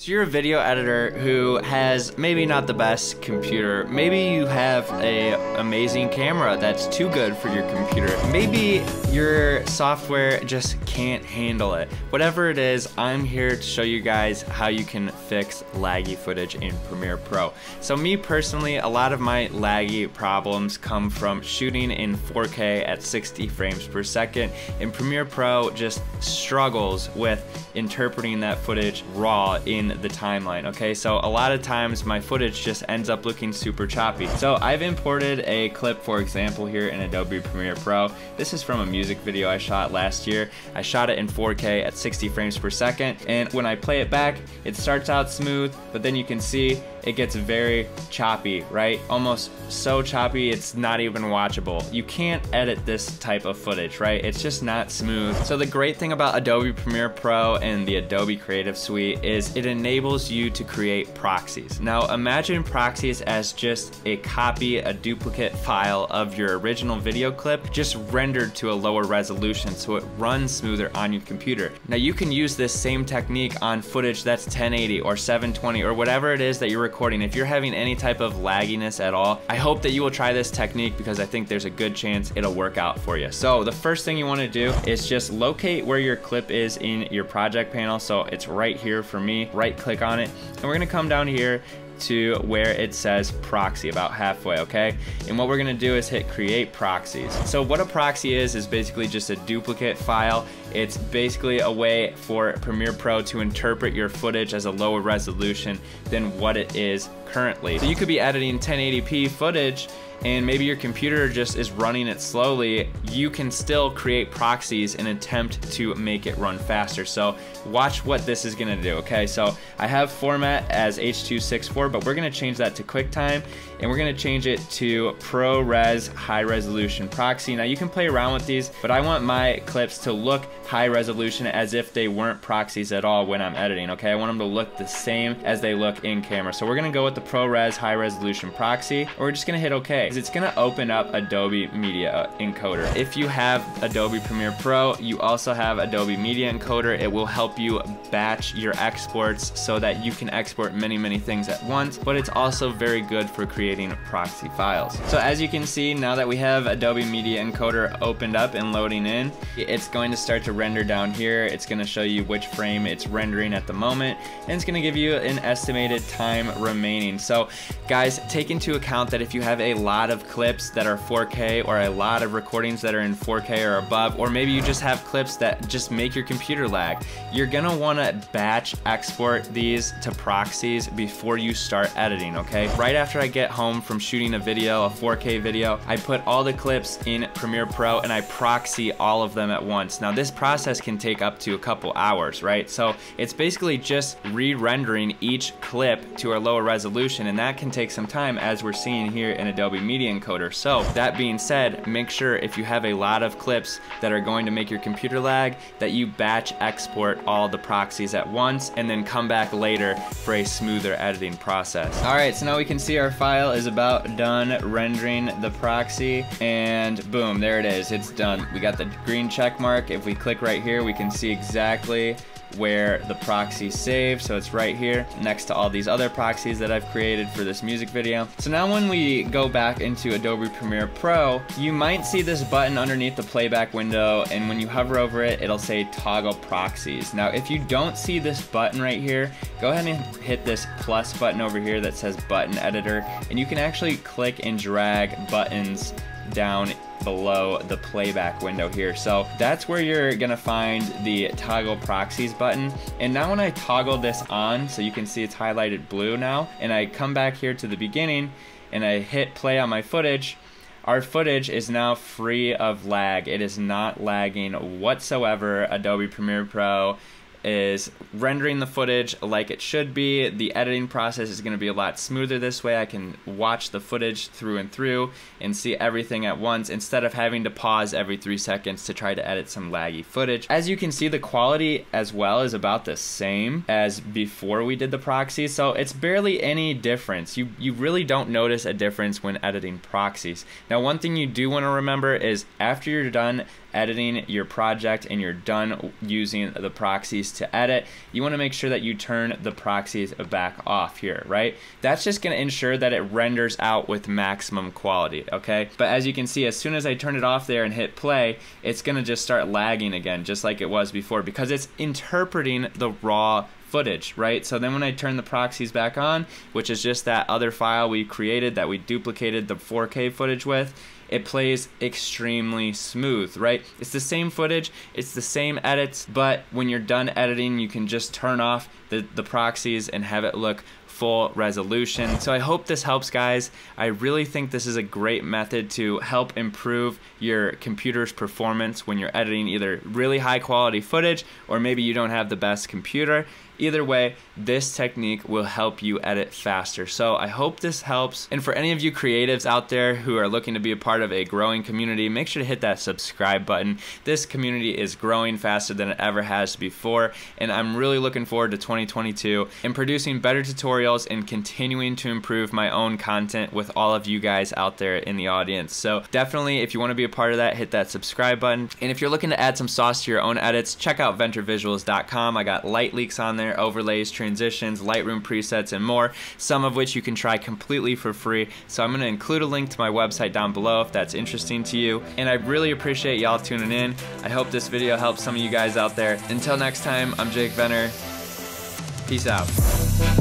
So you're a video editor who has maybe not the best computer. Maybe you have an amazing camera that's too good for your computer. Maybe your software just can't handle it. Whatever it is, I'm here to show you guys how you can fix laggy footage in Premiere Pro. So me personally, a lot of my laggy problems come from shooting in 4K at 60 frames per second, and Premiere Pro just struggles with interpreting that footage raw in the timeline. Okay, so a lot of times my footage just ends up looking super choppy. So I've imported a clip, for example, here in Adobe Premiere Pro. This is from a music video I shot last year. I shot it in 4K at 60 frames per second, and when I play it back, it starts out smooth, but then you can see it gets very choppy, right? Almost so choppy it's not even watchable. You can't edit this type of footage, right? It's just not smooth. So the great thing about Adobe Premiere Pro and the Adobe Creative Suite is it enables you to create proxies. Now imagine proxies as just a copy, a duplicate file of your original video clip, just rendered to a lower resolution so it runs smoother on your computer. Now you can use this same technique on footage that's 1080 or 720 or whatever it is that you're recording. If you're having any type of lagginess at all, I hope that you will try this technique because I think there's a good chance it'll work out for you. So the first thing you want to do is just locate where your clip is in your project panel. So it's right here for me. Right click on it, and we're gonna come down here to where it says proxy, about halfway, okay? And what we're gonna do is hit create proxies. So what a proxy is basically just a duplicate file. It's basically a way for Premiere Pro to interpret your footage as a lower resolution than what it is currently. So you could be editing 1080p footage and maybe your computer just is running it slowly. You can still create proxies and attempt to make it run faster. So watch what this is gonna do, okay? So I have format as H264, but we're gonna change that to QuickTime, and we're gonna change it to ProRes high resolution proxy. Now you can play around with these, but I want my clips to look high resolution as if they weren't proxies at all when I'm editing, okay? I want them to look the same as they look in camera. So we're gonna go with the ProRes high resolution proxy, or we're just gonna hit okay. It's gonna open up Adobe Media Encoder. If you have Adobe Premiere Pro, you also have Adobe Media Encoder. It will help you batch your exports so that you can export many, many things at once, but it's also very good for creating proxy files. So as you can see, now that we have Adobe Media Encoder opened up and loading in, it's going to start to render down here. It's gonna show you which frame it's rendering at the moment, and it's gonna give you an estimated time remaining. So guys, take into account that if you have a lot of clips that are 4K or a lot of recordings that are in 4K or above, or maybe you just have clips that just make your computer lag, you're gonna wanna batch export these to proxies before you start editing, okay? Right after I get home from shooting a video, a 4K video, I put all the clips in Premiere Pro and I proxy all of them at once. Now this process can take up to a couple hours, right? So it's basically just re-rendering each clip to a lower resolution, and that can take some time, as we're seeing here in Adobe Media Encoder. So that being said, make sure if you have a lot of clips that are going to make your computer lag that you batch export all the proxies at once and then come back later for a smoother editing process. All right, so now we can see our file is about done rendering the proxy, and boom, there it is, it's done. We got the green check mark. If we click right here, we can see exactly where the proxy saved. So it's right here next to all these other proxies that I've created for this music video. So now when we go back into Adobe Premiere Pro, you might see this button underneath the playback window, and when you hover over it, it'll say toggle proxies. Now if you don't see this button right here, go ahead and hit this plus button over here that says button editor, and you can actually click and drag buttons down below the playback window here. So that's where you're gonna find the toggle proxies button. And now when I toggle this on, so you can see it's highlighted blue now, and I come back here to the beginning and I hit play on my footage, our footage is now free of lag. It is not lagging whatsoever. Adobe Premiere Pro is rendering the footage like it should be. The editing process is going to be a lot smoother this way. I can watch the footage through and through and see everything at once instead of having to pause every 3 seconds to try to edit some laggy footage. As you can see, the quality as well is about the same as before we did the proxy, so it's barely any difference. You really don't notice a difference when editing proxies. Now one thing you do want to remember is after you're done editing your project and you're done using the proxies to edit, you want to make sure that you turn the proxies back off here, right? That's just going to ensure that it renders out with maximum quality, okay? But as you can see, as soon as I turn it off there and hit play, it's going to just start lagging again, just like it was before, because it's interpreting the raw footage, right? So then when I turn the proxies back on, which is just that other file we created that we duplicated the 4K footage with, it plays extremely smooth, right? It's the same footage, it's the same edits, but when you're done editing, you can just turn off the proxies and have it look full resolution. So I hope this helps, guys. I really think this is a great method to help improve your computer's performance when you're editing either really high quality footage or maybe you don't have the best computer. Either way, this technique will help you edit faster. So I hope this helps. And for any of you creatives out there who are looking to be a part of a growing community, make sure to hit that subscribe button. This community is growing faster than it ever has before. And I'm really looking forward to 2022 and producing better tutorials and continuing to improve my own content with all of you guys out there in the audience. So definitely, if you want to be a part of that, hit that subscribe button. And if you're looking to add some sauce to your own edits, check out VentureVisuals.com. I got light leaks on there, overlays, transitions, Lightroom presets, and more, some of which you can try completely for free. So I'm going to include a link to my website down below if that's interesting to you. And I really appreciate y'all tuning in. I hope this video helps some of you guys out there. Until next time, I'm Jake Venner. Peace out.